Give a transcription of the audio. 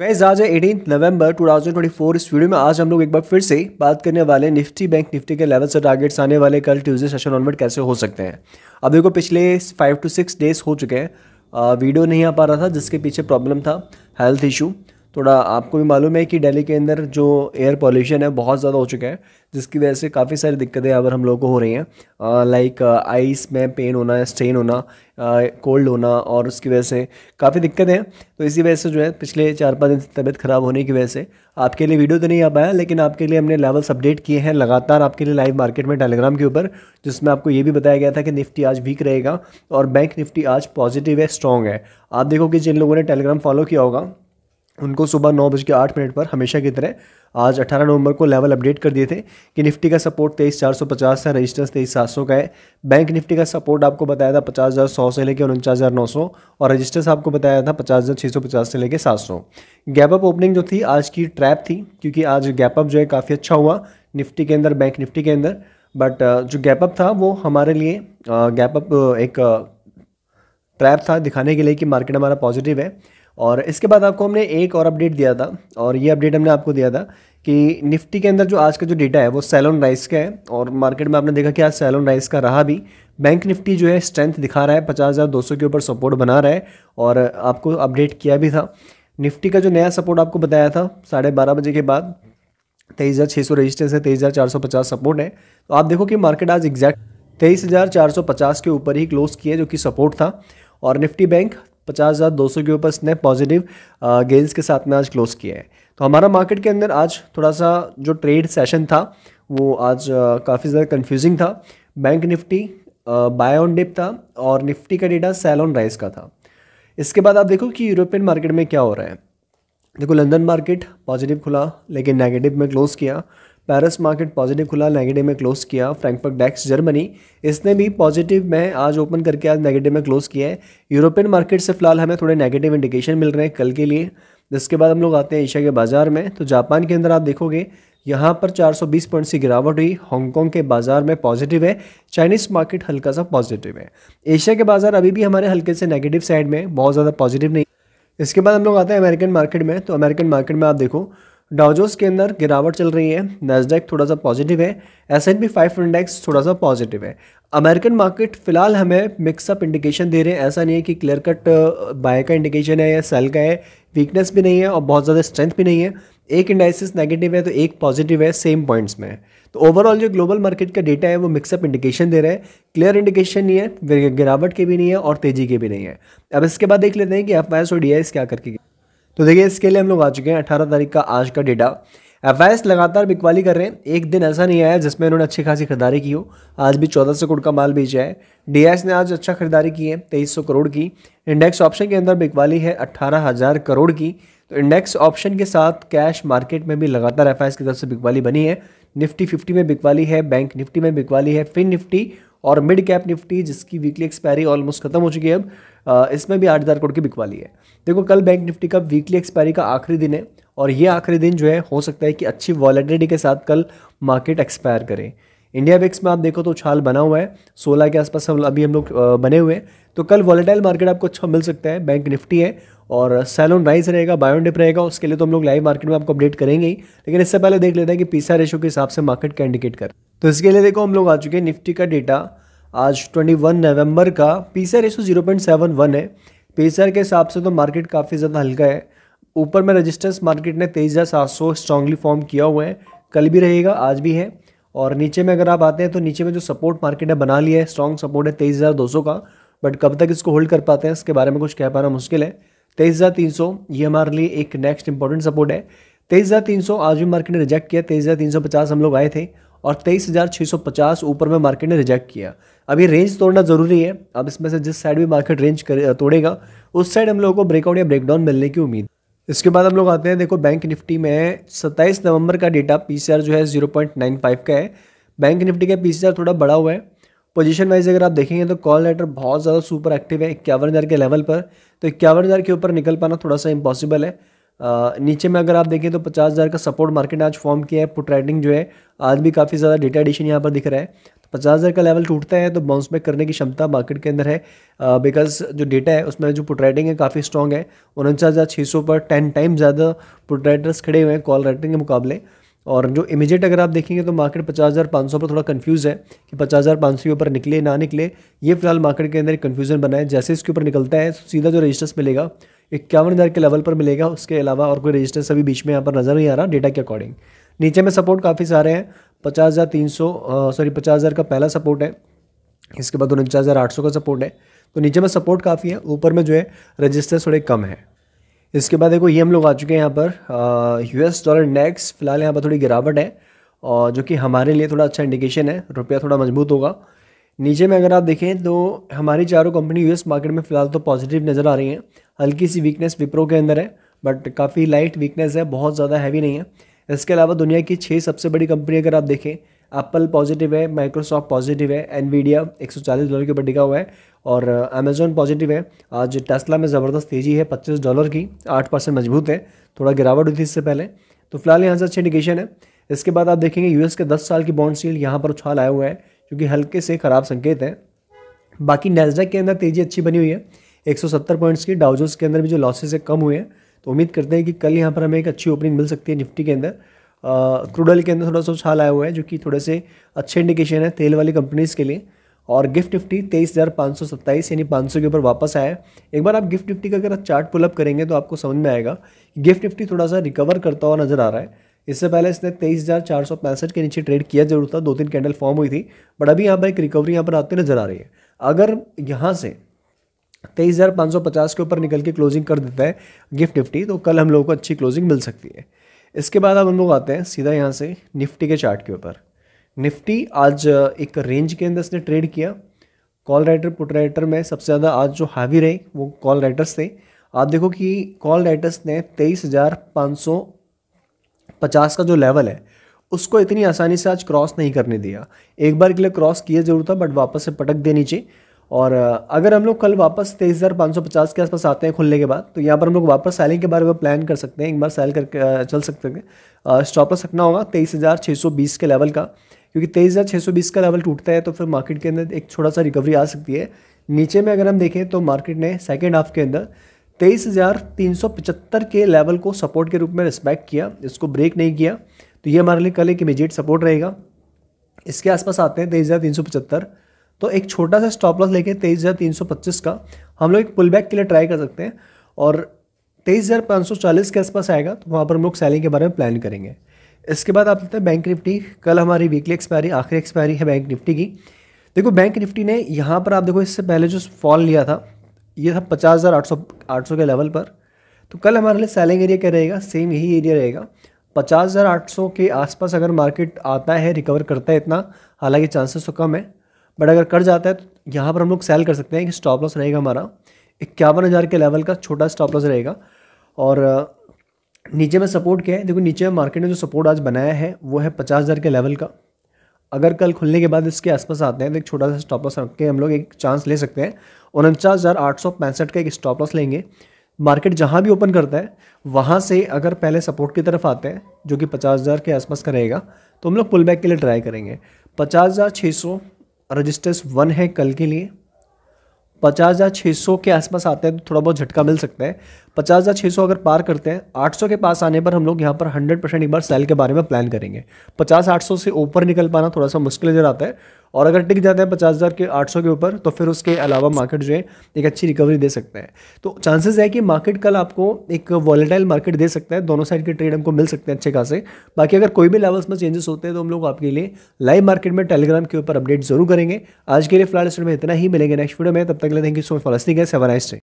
Guys आज है 18 नवंबर 2024। इस वीडियो में आज हम लोग एक बार फिर से बात करने वाले निफ्टी बैंक निफ्टी के लेवल से टारगेट्स आने वाले कल ट्यूजडे सेशन ऑनवर्ड कैसे हो सकते हैं। अब देखो पिछले 5 to 6 डेज हो चुके हैं, वीडियो नहीं आ पा रहा था जिसके पीछे प्रॉब्लम था हेल्थ इशू। थोड़ा आपको भी मालूम है कि दिल्ली के अंदर जो एयर पॉल्यूशन है बहुत ज़्यादा हो चुका है, जिसकी वजह से काफ़ी सारी दिक्कतें यहाँ पर हम लोगों को हो रही हैं, लाइक आइस में पेन होना, स्ट्रेन होना, कोल्ड होना, और उसकी वजह से काफ़ी दिक्कतें हैं। तो इसी वजह से जो है पिछले 4-5 दिन तबीयत ख़राब होने की वजह से आपके लिए वीडियो तो नहीं आ पाया, लेकिन आपके लिए हमने लेवल्स अपडेट किए हैं लगातार आपके लिए लाइव मार्केट में टेलीग्राम के ऊपर, जिसमें आपको ये भी बताया गया था कि निफ्टी आज वीक रहेगा और बैंक निफ्टी आज पॉजिटिव है, स्ट्रॉन्ग है। आप देखो कि जिन लोगों ने टेलीग्राम फॉलो किया होगा उनको सुबह 9:08 पर हमेशा की तरह आज 18 नवंबर को लेवल अपडेट कर दिए थे कि निफ्टी का सपोर्ट 23,450 है, रेजिस्टेंस 23,700 का है। बैंक निफ्टी का सपोर्ट आपको बताया था 50,100 से लेकर 49,900 और रेजिस्टेंस आपको बताया था 50,650 से लेकर 700। गैप अप ओपनिंग जो थी आज की ट्रैप थी, क्योंकि आज गैप अप जो है काफ़ी अच्छा हुआ निफ्टी के अंदर, बैंक निफ्टी के अंदर, बट जो गैप अप था वो हमारे लिए गैप अप एक ट्रैप था दिखाने के लिए कि मार्केट हमारा पॉजिटिव है। और इसके बाद आपको हमने एक और अपडेट दिया था, और ये अपडेट हमने आपको दिया था कि निफ्टी के अंदर जो आज का जो डेटा है वो सेल ऑन राइज का है, और मार्केट में आपने देखा कि आज सेल ऑन राइज का रहा भी। बैंक निफ्टी जो है स्ट्रेंथ दिखा रहा है, 50,200 के ऊपर सपोर्ट बना रहा है, और आपको अपडेट किया भी था। निफ्टी का जो नया सपोर्ट आपको बताया था 12:30 के बाद 23,600 रजिस्टेंस है, 23,450 सपोर्ट है। तो आप देखो कि मार्केट आज एग्जैक्ट 23,450 के ऊपर ही क्लोज किया जो कि सपोर्ट था, और निफ्टी बैंक 50,200 के ऊपर इसने पॉजिटिव गेंस के साथ में आज क्लोज किया है। तो हमारा मार्केट के अंदर आज थोड़ा सा जो ट्रेड सेशन था वो आज काफ़ी ज़्यादा कंफ्यूजिंग था। Bank Nifty buy on dip था और निफ्टी का डेटा सेल ऑन राइज का था। इसके बाद आप देखो कि यूरोपियन मार्केट में क्या हो रहा है। देखो लंदन मार्केट पॉजिटिव खुला लेकिन नेगेटिव में क्लोज़ किया, पेरिस मार्केट पॉजिटिव खुला नेगेटिव में क्लोज़ किया, फ्रैंकफर्ट डैक्स जर्मनी इसने भी पॉजिटिव में आज ओपन करके आज नेगेटिव में क्लोज़ किया है। यूरोपियन मार्केट से फिलहाल हमें थोड़े नेगेटिव इंडिकेशन मिल रहे हैं कल के लिए। जिसके बाद हम लोग आते हैं एशिया के बाज़ार में, तो जापान के अंदर आप देखोगे यहाँ पर 420 पॉइंट्स की गिरावट हुई। हांगकांग के बाज़ार में पॉजिटिव है, चाइनीज़ मार्केट हल्का सा पॉजिटिव है, एशिया के बाज़ार अभी भी हमारे हल्के से नेगेटिव साइड में, बहुत ज़्यादा पॉजिटिव नहीं। इसके बाद हम लोग आते हैं अमेरिकन मार्केट में, तो अमेरिकन मार्केट में आप देखो डाउ जोस के अंदर गिरावट चल रही है, नैस्डैक थोड़ा सा पॉजिटिव है, S&P 500 इंडेक्स थोड़ा सा पॉजिटिव है। अमेरिकन मार्केट फिलहाल हमें मिक्सअप इंडिकेशन दे रहे हैं, ऐसा नहीं है कि क्लियर कट बाय का इंडिकेशन है या सेल का है, वीकनेस भी नहीं है और बहुत ज़्यादा स्ट्रेंथ भी नहीं है। एक इंडाइसिस नेगेटिव है तो एक पॉजिटिव है सेम पॉइंट्स में। तो ओवरऑल जो ग्लोबल मार्केट का डेटा है वो मिक्सअप इंडिकेशन दे रहा है, क्लियर इंडिकेशन नहीं है, गिरावट के भी नहीं है और तेज़ी के भी नहीं है। अब इसके बाद देख लेते हैं कि FIS और DIS क्या करके। तो देखिए इसके लिए हम लोग आ चुके हैं 18 तारीख का आज का डेटा। FIS लगातार बिकवाली कर रहे हैं, एक दिन ऐसा नहीं आया जिसमें उन्होंने अच्छी खासी खरीदारी की हो। आज भी 1400 करोड़ का माल बेचा है। DIS ने आज अच्छा खरीदारी की है 2300 करोड़ की। इंडेक्स ऑप्शन के अंदर बिकवाली है 18,000 करोड़ की। तो इंडेक्स ऑप्शन के साथ कैश मार्केट में भी लगातार FIS की तरफ से बिकवाली बनी है। निफ्टी 50 में बिकवाली है, बैंक निफ्टी में बिकवाली है, फिन निफ्टी और मिड कैप निफ्टी जिसकी वीकली एक्सपायरी ऑलमोस्ट खत्म हो चुकी है अब, इसमें भी 8,000 करोड़ की बिकवाली है। देखो कल बैंक निफ्टी का वीकली एक्सपायरी का आखिरी दिन है, और ये आखिरी दिन जो है हो सकता है कि अच्छी वॉलेटिलिटी के साथ कल मार्केट एक्सपायर करे। इंडिया विक्स में आप देखो तो उछाल बना हुआ है, 16 के आसपास अभी हम लोग बने हुए हैं, तो कल वॉलेटाइल मार्केट आपको अच्छा मिल सकता है। बैंक निफ्टी है और सेल ऑन राइज रहेगा, बाय ऑन डिप रहेगा, उसके लिए तो हम लोग लाइव मार्केट में आपको अपडेट करेंगे ही, लेकिन इससे पहले देख लेते हैं कि PSR रेशो के हिसाब से मार्केट क्या इंडिकेट कर। तो इसके लिए देखो हम लोग आ चुके हैं निफ्टी का डेटा आज 21 नवंबर का। PSR रेशो 0.71 है, PSR के हिसाब से तो मार्केट काफ़ी ज़्यादा हल्का है। ऊपर में रजिस्टेंस मार्केट ने 23,700 स्ट्रांगली फॉर्म किया हुआ है, कल भी रहेगा आज भी है। और नीचे में अगर आप आते हैं तो नीचे में जो सपोर्ट मार्केट ने बना लिया है, स्ट्रॉन्ग सपोर्ट है 23,200 का, बट कब तक इसको होल्ड कर पाते हैं इसके बारे में कुछ कह पाना मुश्किल है। 23,300 ये हमारे लिए एक नेक्स्ट इंपॉर्टेंट सपोर्ट है। 23,300 आज भी मार्केट ने रिजेक्ट किया, 23,350 हम लोग आए थे और 23,650 ऊपर में मार्केट ने रिजेक्ट किया। अभी रेंज तोड़ना ज़रूरी है, अब इसमें से जिस साइड भी मार्केट रेंज तोड़ेगा उस साइड हम लोगों को ब्रेकआउट या ब्रेकडाउन मिलने की उम्मीद। इसके बाद हम लोग आते हैं देखो बैंक निफ्टी में 27 नवंबर का डेटा। PCR जो है 0.95 का है, बैंक निफ्टी का PCR थोड़ा बड़ा हुआ है। पोजीशन वाइज अगर आप देखेंगे तो कॉल लेटर बहुत ज़्यादा सुपर एक्टिव है 51,000 के लेवल पर, तो 51,000 के ऊपर निकल पाना थोड़ा सा इम्पॉसिबल है। नीचे में अगर आप देखें तो 50,000 का सपोर्ट मार्केट ने आज फॉर्म किया है। पुट राइटिंग जो है आज भी काफ़ी ज़्यादा डेटा एडिशन यहाँ पर दिख रहा है, 50,000 का लेवल टूटता है तो बाउंस बैक करने की क्षमता मार्केट के अंदर है, बिकॉज जो डेटा है उसमें जो पुट राइटिंग है काफ़ी स्ट्रॉग है। 49,600 पर 10 टाइम ज़्यादा पुट राइटर्स खड़े हुए हैं कॉल राइटिंग के मुकाबले। और जो इमीडिएट अगर आप देखेंगे तो मार्केट 50,500 पर थोड़ा कंफ्यूज है कि 50,500 के ऊपर निकले ना निकले, ये फिलहाल मार्केट के अंदर एक कन्फ्यूजन बना है। जैसे इसके ऊपर निकलता है सीधा जो रजिस्टेंस मिलेगा 51,000 के लेवल पर मिलेगा, उसके अलावा और कोई रजिस्टेंस अभी बीच में यहाँ पर नज़र नहीं आ रहा डेटा के अकॉर्डिंग। नीचे में सपोर्ट काफ़ी सारे हैं, 50,000 का पहला सपोर्ट है, इसके बाद 49,800 का सपोर्ट है, तो नीचे में सपोर्ट काफ़ी है, ऊपर में जो है रजिस्टेंस थोड़े कम है। इसके बाद देखो ये हम लोग आ चुके हैं यहाँ पर US डॉलर इंडेक्स, फिलहाल यहाँ पर थोड़ी गिरावट है और जो कि हमारे लिए थोड़ा अच्छा इंडिकेशन है, रुपया थोड़ा मजबूत होगा। नीचे में अगर आप देखें तो हमारी चारों कंपनी US मार्केट में फ़िलहाल तो पॉजिटिव नज़र आ रही हैं। हल्की सी वीकनेस विप्रो के अंदर है बट काफ़ी लाइट वीकनेस है, बहुत ज़्यादा हैवी नहीं है। इसके अलावा दुनिया की 6 सबसे बड़ी कंपनी अगर आप देखें, एप्पल पॉजिटिव है, माइक्रोसॉफ्ट पॉजिटिव है, एनवीडिया $140 के ऊपर टिका हुआ है और अमेजॉन पॉजिटिव है। आज टेस्ला में ज़बरदस्त तेज़ी है $25 की, 8% मजबूत है, थोड़ा गिरावट हुई थी इससे पहले, तो फिलहाल यहाँ से अच्छे इंडिकेशन है। इसके बाद आप देखेंगे US के 10 साल की बॉन्ड सील यहाँ पर उछाल आया हुआ है जो कि हल्के से ख़राब संकेत है। बाकी नैस्डैक के अंदर तेज़ी अच्छी बनी हुई है 170 पॉइंट्स की, डाउ जोन्स के अंदर भी जो लॉसेज है कम हुए हैं, तो उम्मीद करते हैं कि कल यहाँ पर हमें एक अच्छी ओपनिंग मिल सकती है। निफ्टी के अंदर क्रूड ऑयल के अंदर थोड़ा सा उछाल आया हुआ है जो कि थोड़े से अच्छे इंडिकेशन है तेल वाली कंपनीज़ के लिए। और गिफ्ट निफ्टी 23,527 यानी 500 के ऊपर वापस आया है। एक बार आप गिफ्ट निफ्टी का अगर आप चार्ट पुलअप करेंगे तो आपको समझ में आएगा कि गिफ्ट निफ्टी थोड़ा सा रिकवर करता हुआ नज़र आ रहा है। इससे पहले इसने 23,465 के नीचे ट्रेड किया जरूर था, 2-3 कैंडल फॉर्म हुई थी बट अभी यहाँ पर एक रिकवरी यहाँ पर आती नज़र आ रही है। अगर यहाँ से 23,550 के ऊपर निकल के क्लोजिंग कर देता है गिफ्ट निफ्टी तो कल हम लोगों को अच्छी क्लोजिंग मिल सकती है। इसके बाद अब हम लोग आते हैं सीधा यहाँ से निफ्टी के चार्ट के ऊपर। निफ्टी आज एक रेंज के अंदर इसने ट्रेड किया, कॉल राइटर पुट राइटर में सबसे ज़्यादा आज जो हावी रहे वो कॉल राइटर्स थे। आप देखो कि कॉल राइटर्स ने 23,550 का जो लेवल है उसको इतनी आसानी से आज क्रॉस नहीं करने दिया। एक बार के लिए क्रॉस किया जरूर था बट वापस से पटक दिया नीचे। और अगर हम लोग कल वापस 23,550 के आसपास आते हैं खुलने के बाद तो यहाँ पर हम लोग वापस सेलिंग के बारे में प्लान कर सकते हैं, एक बार सेल करके चल सकते हैं। स्टॉप लॉस रखना होगा 23,620 के लेवल का, क्योंकि 23,620 का लेवल टूटता है तो फिर मार्केट के अंदर एक छोटा सा रिकवरी आ सकती है। नीचे में अगर हम देखें तो मार्केट ने सेकेंड हाफ के अंदर 23,375 के लेवल को सपोर्ट के रूप में रिस्पेक्ट किया, इसको ब्रेक नहीं किया तो ये हमारे लिए कल एक इमीडिएट सपोर्ट रहेगा। इसके आसपास आते हैं 23,375 तो एक छोटा सा स्टॉप लॉस लेके 23,325 का हम लोग एक पुल बैक के लिए ट्राई कर सकते हैं और 23,540 के आसपास आएगा तो वहाँ पर हम लोग सेलिंग के बारे में प्लान करेंगे। इसके बाद आप लेते हैं बैंक निफ्टी। कल हमारी वीकली एक्सपायरी आखिरी एक्सपायरी है बैंक निफ्टी की। देखो बैंक निफ्टी ने यहाँ पर आप देखो इससे पहले जो फॉल लिया था ये था 50,800 के लेवल पर, तो कल हमारे लिए सेलिंग एरिया क्या रहेगा, सेम यही एरिया रहेगा। 50,800 के आसपास अगर मार्केट आता है रिकवर करता है इतना, हालांकि चांसेस तो कम है बट अगर कर जाता है तो यहाँ पर हम लोग सेल कर सकते हैं कि स्टॉप लॉस रहेगा हमारा 51,000 के लेवल का, छोटा स्टॉप लॉस रहेगा। और नीचे में सपोर्ट क्या है, देखो नीचे में मार्केट ने जो सपोर्ट आज बनाया है वो है 50,000 के लेवल का। अगर कल खुलने के बाद इसके आसपास आते हैं तो एक छोटा सा स्टॉप लॉस रख के हम लोग एक चांस ले सकते हैं। 49,865 का एक स्टॉप लॉस लेंगे। मार्केट जहाँ भी ओपन करता है वहाँ से अगर पहले सपोर्ट की तरफ आते हैं जो कि 50,000 के आसपास का रहेगा तो हम लोग पुल बैक के लिए ट्राई करेंगे। 50,600 रजिस्टेंस 1 है कल के लिए। 50,600 के आसपास आते हैं तो थोड़ा बहुत झटका मिल सकता है। 50,600 अगर पार करते हैं 800 के पास आने पर हम लोग यहाँ पर 100% एक बार सेल के बारे में प्लान करेंगे। 50,800 से ऊपर निकल पाना थोड़ा सा मुश्किल नजर आता है और अगर टिक जाते हैं 50,800 के ऊपर तो फिर उसके अलावा मार्केट जो है एक अच्छी रिकवरी दे सकता है। तो चांसेस है कि मार्केट कल आपको एक वॉलेटाइल मार्केट दे सकता है, दोनों साइड के ट्रेड हमको मिल सकते हैं अच्छे खासे। बाकी अगर कोई भी लेवल्स में चेंजेस होते हैं तो हम लोग आपके लिए लाइव मार्केट में टेलीग्राम के ऊपर अपडेट जरूर करेंगे। आज के लिए फिलहाल इस वीडियो में इतना ही, मिलेंगे नेक्स्ट वीडियो में, तब तक के लिए thank you so much for listening guys, have a nice day.